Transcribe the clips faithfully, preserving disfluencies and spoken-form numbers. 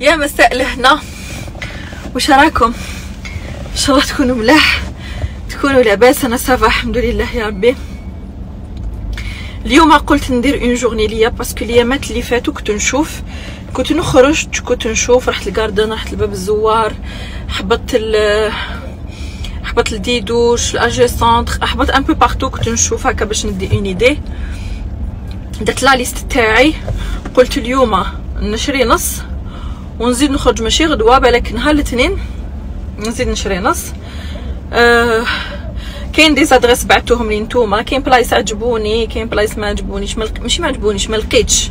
يا مساء لهنا، واش راكم؟ ان شاء الله تكونوا ملاح، تكونوا لاباس. انا صافا الحمد لله يا ربي. اليوم قلت ندير اون جورني ليا، باسكو اليامات اللي فاتوا كنت نشوف، كنت نخرج، كنت نشوف، رحت الكاردن، رحت لباب الزوار، هبطت ال هبطت لديدوش، لاجي سونتر، هبطت ان بو بارتو، كنت نشوف هكا باش ندي اون ايدي. درت لا ليست تاعي، قلت اليوم نشري نص ونزيد نخرج، ماشي غدوه، بالك نهار الاثنين نزيد نشري نص. أه كاين دي زادريس بعثتوهم لي نتوما، كاين بلايص عجبوني، كاين بلايص ما عجبونيش، ماشي ما عجبونيش، ما لقيتش.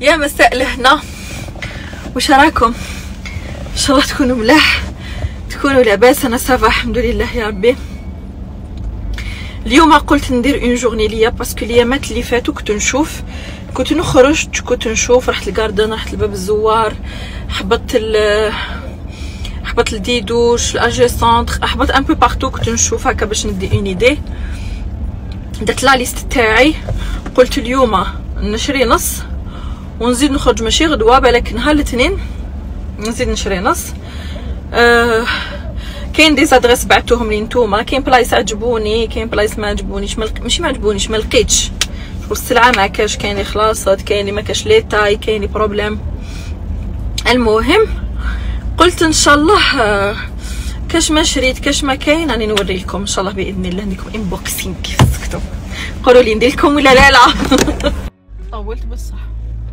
يا مساء لهنا، واش راكم؟ ان شاء الله تكونوا ملاح، تكونوا لاباس. انا صافا الحمد لله يا ربي. اليوم قلت ندير اون جورني ليا، باسكو اليامات اللي فاتوا كنت نشوف، كنت نخرج، كنت نشوف، رحت الكاردن، رحت لباب الزوار، هبطت ال هبطت لديدوش، لاجي سونتر، هبطت ان بو بارتو، كنت نشوف هكا باش ندي اون ايدي. درت لا ليست تاعي، قلت اليوم نشري نص ونزيد نخرج، ماشي غدوه، بالك نهار الاثنين نزيد نشري نص. أه كاين دي زادريس بعثتوهم لي نتوما، كاين بلايص عجبوني، كاين بلايص ما عجبونيش، ملق... ماشي ما عجبونيش، ما لقيتش. شكون السلعه ما كاش، كاين اللي خلاصت، كاين اللي ما كاش لي تاي، كاين اللي بروبليم. المهم قلت ان شاء الله كاش ما شريت، كاش ما كاين، راني نوريلكم ان شاء الله باذن الله. نديركم انبوكسينغ، كيف سكتوا قولوا لي ندير لكم ولا لا لا. طولت بصح،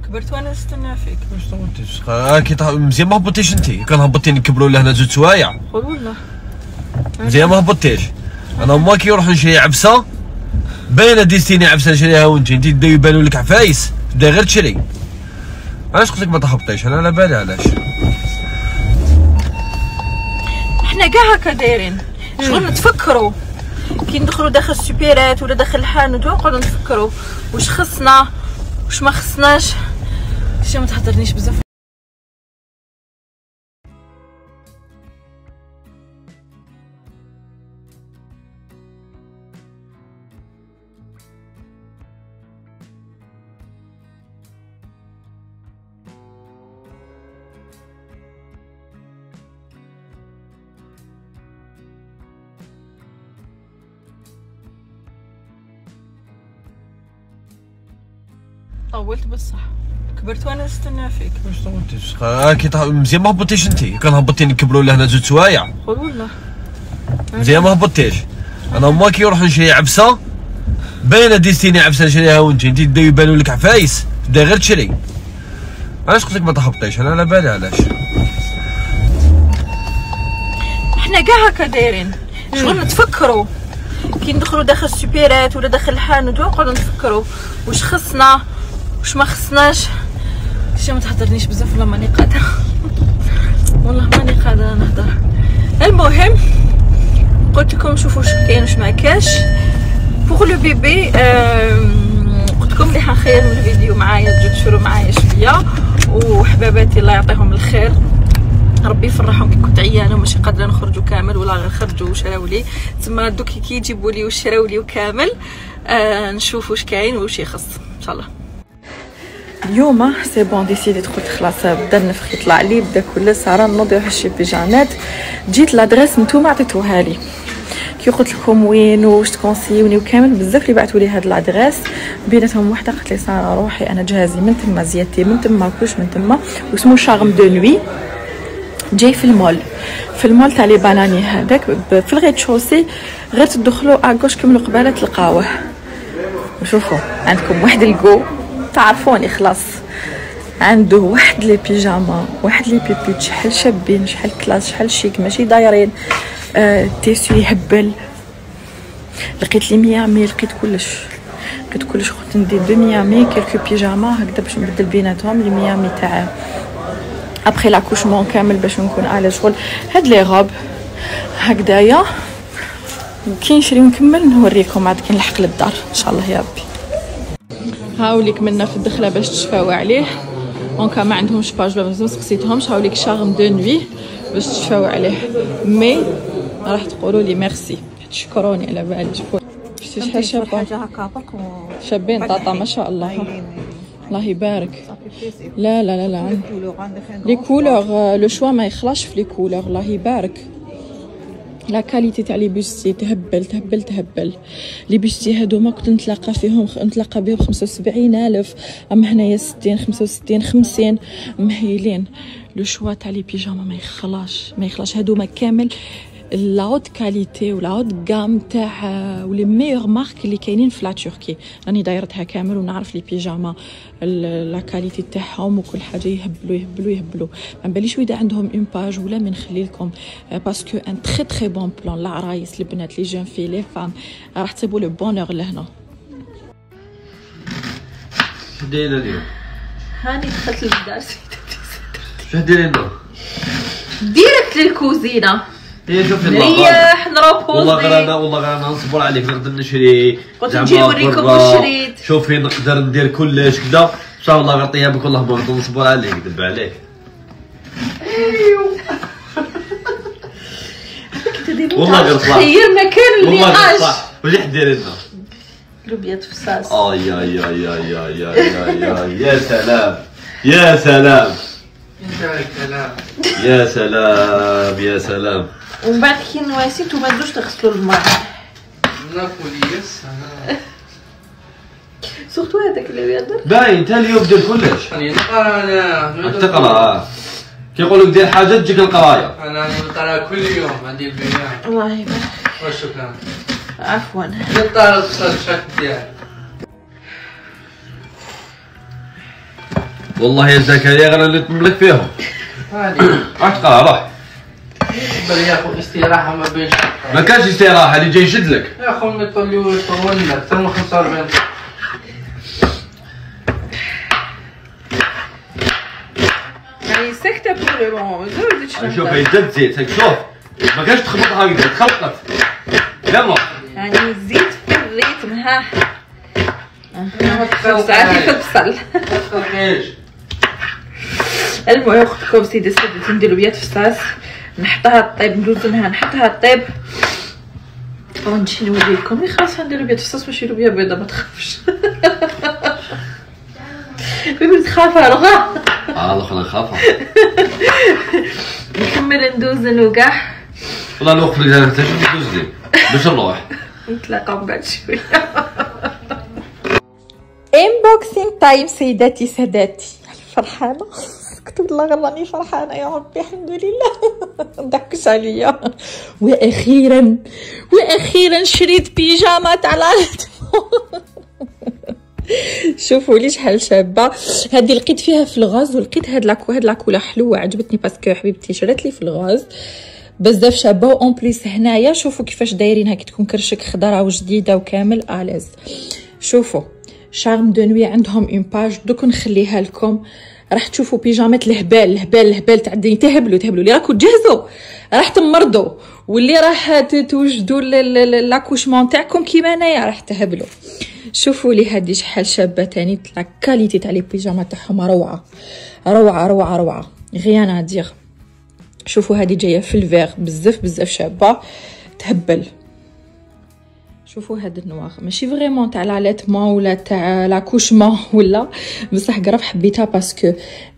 كبرت وانا نستنى فيك. واش طولتيش؟ كي طا مزيان ما هبطتيش انتي، كان هبطتي نكبروا لهنا زوج سوايع. قول والله مزيان ما هبطتيش. انا ما كي نروح نشري عبسه باينه ديستيني، عبسه نشريها وانتي انتي داو يبانوا لك عفايس، دا غير تشري. علاش قلت لك ما تهبطيش؟ انا على بالي علاش. احنا كاع هكا دايرين، شغل نتفكروا كي ندخلوا داخل السوبيرات ولا داخل الحانوت، نقعدوا نتفكروا واش خصنا واش ما خصناش. شي ما تحضرنيش بزاف. طولت بصح، كبرت وانا نستنى فيك. واش طولتيش؟ كي طا مزيان ما هبطتيش انتي، كان هبطتي نكبروا لهنا زوج سوايع. قول والله مزيان ما هبطتيش. انا ما كي نروح نشري عبسه باينه ديستيني، عبسه نشريها وانتي انتي داو يبانوا لك عفايس، دا غير تشري. علاش قلت لك ما تهبطيش؟ انا على بالي علاش. احنا كاع هكا دايرين، شغل نتفكروا كي ندخلوا داخل السوبيرات ولا داخل الحانوت، نقعدوا نتفكروا واش خصنا واش ما خصناش. شي ما تحضرنيش بزاف، والله ماني قادره، والله ماني قادره نهضر. المهم قلت لكم شوفوا واش كاين واش ما كاش بوغ لو بيبي. قلت لكم اللي حنخيروا الفيديو معايا، تجوا تشوفوا معايا شويه. وحباباتي الله يعطيهم الخير، ربي يفرحهم. كي كنت عيانه وماشي قادره نخرجوا كامل، ولا غير خرجوا وشراو لي تما، دوك كي يجيبوا لي واش شراو لي وكامل، آه نشوف واش كاين واش يخص ان شاء الله. اليوم سي بون ديسيديت، قلت خلاص بدا النفخ يطلع لي، بدا كل سهره نوض نروح نشري بيجامات. جيت لادريس نتوما عطيتوها لي، كي قلت لكم وين واش تكونسيوني وكامل، بزاف اللي بعثوا لي هاد لادريس، بيناتهم وحده قالت لي ساره روحي انا جهازي من تما، زيادتي من تما، كلش من تما، واسمو شارم دو نوي، جاي في المول، في المول تاع لي باناني هذاك في الغيت شوسي، غير تدخلوا اكوش كملوا قباله تلقاوه. شوفوا عندكم واحد الكو، تعرفوني خلاص، عنده واحد لي بيجاما، واحد لي بيبي شحال شابين، شحال كلاس، شحال شيك، ماشي دايرين. آه تيسو يهبل، لقيت لي ميامي، لقيت كلش، لقيت كلش. قلت ندير دو ميامي كيلكو بيجاما هكذا باش نبدل بيناتهم. لي ميامي تاع ابخي لاكوشمون كامل باش نكون على شغل. هاد لي غوب هكذايا كي نشري ونكمل نوريكم، عاد كي نلحق للدار ان شاء الله يا ربي. هاوليك منا في الدخله باش تشفاو عليه. دونك ما عندهمش باج باب مزيان سقسيتهمش، هاوليك شارم دو نوي باش تشفاو عليه. مي راح تقولوا لي ميرسي حيت شكروني على بالي. شفتي شحال شابه شابين طاطا ما شاء الله، الله يبارك. لا لا لا لا لي كولور لو شوا ما يخلاش في لي كولور، الله يبارك. لا كاليتي تاع لي بوستي تهبل تهبل تهبل. لي بوستي هادوما كنت نتلاقى فيهم نتلاقى بهم خمسة وسبعين ألف، اما هنايا ستين خمسة وستين خمسين مهيلين. لو شوا تاع لي بيجاما ما يخلاش ما يخلاش، هادوما كامل لا هوت كاليتي ولا هوت غام تاع ولي ميور مارك اللي كاينين في لا تركي. راني دايرتها كامل ونعرف لي بيجاما لا كاليتي تاعهم وكل حاجه. يهبلوا يهبلوا يهبلوا ما باليش واذا عندهم اون باج ولا ما نخلي لكم باسكو ان تري تري بون بلان. العرايس البنات لي جون في لي فام راح تصيبوا لو بونور لهنا. شنو دايره اليوم؟ هاني دخلت للدار سيدتي. شنو دايرين اليوم؟ ديريكت للكوزينه. هي شوفي نريح نروبوزي. والله غير انا والله غير انا نصبر عليك. نقدر نشري كنت نجي نوريكم الشريط. شوفي نقدر ندير كلش كدا ان شاء الله. غير طيابك والله برضو نصبر عليك. دب عليك ايوا والله غير طلع خير مكان اللي غاش. واش حدير لنا لوبيات فصاص؟ اه يا يا يا يا يا يا يا سلام يا سلام يا سلام يا سلام. ومن بعد كي نواسيتو ما تزوش تغسلو الماء. لا فوليس سورتو هذاك اللي يهضر باين انت اليوم دير كلش. نقرا انا تقرا كي يقولك دير حاجه تجيك القرايه. انا نقرا كل يوم عندي بيان. الله يبارك. وشكرا عفوا. نقرا الصلشات ديالي. والله يا زكريا غير اللي تملك فيهم. راح تقرا روح. يقدر ياخذ استراحه ما بين ما كانش استراحه اللي جاي يشد لك. يا خو ما طولوا طولنا ثم خمسة وأربعين. يعني سكته بور لو زوج تشرب. شوف الزيت زيت شوف ما كانش تخبط هكذا تخلطت. يلا يعني الزيت في الريتم ها. ساعات يفصل. المهم اختكم سيدي سيدتي ندير لوبيات فصاص نحطها طيب ندوزنها نحطها طيب ونجي نوريكم. لي خلاص ندير لوبيات فصاص ماشي لوبيا بيضا ما تخافش. كيما تخافها رغا اه الاخرى خافها. نكمل ندوزن وكاع والله نوقف لك انا حتى ندوز لي باش نروح نتلاقاو بعد شويه. انبوكسينغ تايم سيداتي ساداتي. فرحانه كتب الله غير راني فرحانه يا ربي الحمد لله. مضحكوش عليا. واخيرا واخيرا شريت بيجامه تاع لالت. شوفوا لي شحال شابه هذه. لقيت فيها في الغاز ولقيت هاد لاكو هاد لاكولا حلوه عجبتني باسكو حبيبتي شرات لي في الغاز بزاف شابه. اون بليس هنايا شوفوا كيفاش دايرينها كي تكون كرشك خضره وجديده وكامل اليز. شوفوا شارم دو نوي عندهم اون باج دوك نخليها لكم. راح تشوفوا بيجامات الهبال الهبال الهبال تاع الدنيا. تهبلوا تهبلوا اللي راكو تجهزوا راح تمرضوا واللي راح توجدوا لاكوشمون تاعكم كيما انايا راح تهبلوا. شوفوا لي هذه شحال شابه ثاني. لا كاليتي تاع لي بيجاما تاعهم روعه روعه روعه روعه غيان ادير. شوفوا هذه جايه في الفيغ بزاف بزاف شابه تهبل. شوفوا هاد النوار ماشي فريمون تاع لاليتمون ولا تاع لاكوشمون ولا بصح قرف حبيتها باسكو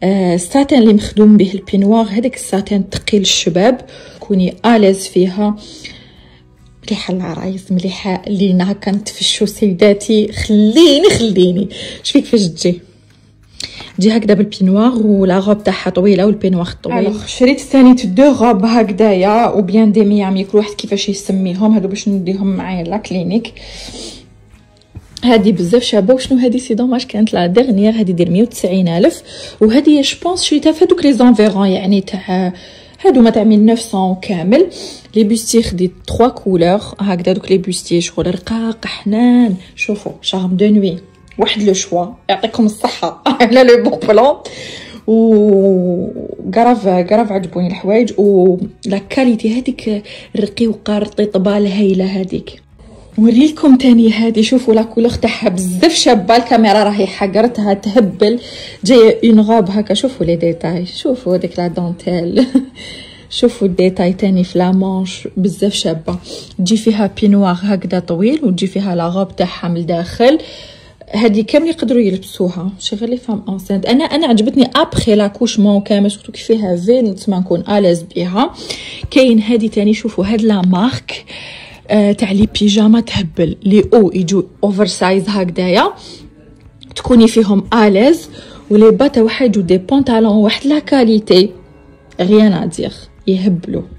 الساتان اللي مخدوم به البينوار هذاك الساتان ثقيل الشباب كوني اليز فيها. مليحه العرايس مليحه لينا هكا نتفشو سيداتي. خليني خليني شوفي كيفاش تجي تجي هكذا بالبينوار ولا غوب تاعها طويله والبينوار طويل. شريت ثاني دو غوب هكذايا وبيان دي ميامي كل واحد كيفاش يسميهم. هادو باش نديهم معايا لا كلينيك. هادي بزاف شابه. وشنو هادي سي دوماج كانت لا ديرنيير هادي دير مية وتسعين ألف وهادي جو بونس شريتها في هادوك لي زونفيرون يعني تاع هادو ما تاع ألف وتسعمية كامل. لي بوستي خديت ثلاثة كولور هكذا دوك لي بوستي شغل رقاق حنان. شوفوا شارم دو نوي واحد لو شوا يعطيكم الصحه على لو بون بلون وكراف كراف عجبوني الحوايج ولا كاليتي هذيك الرقيقه الرطيطبه الهايله هذيك. نوريلكم تاني هادي. شوفوا لاكو لوغ تاعها بزاف شابه، الكاميرا راهي حقرتها تهبل، جايه اون غوب هكا. شوفوا لي ديتاي، شوفوا هذيك لا دونتيل، شوفوا الديتاي تاني في لامونش بزاف شابه. تجي فيها بينوار هكذا طويل، وتجي فيها لا غوب تاعها من الداخل. هادي كامل يقدروا يلبسوها، ماشي غير لي فام انسانت. انا انا عجبتني ابخي لاكوشمون كامل، شفتو كي فيها فين تما نكون اليز بيها. كاين هادي تاني، شوفوا هاد لا مارك آه تاع لي بيجاما تهبل، لي او يجوا اوفر سايز هكذايا تكوني فيهم اليز، ولي با تاع واحد يجوا دي بونطالون واحد لا كاليتي، غيان ادير يهبلوا.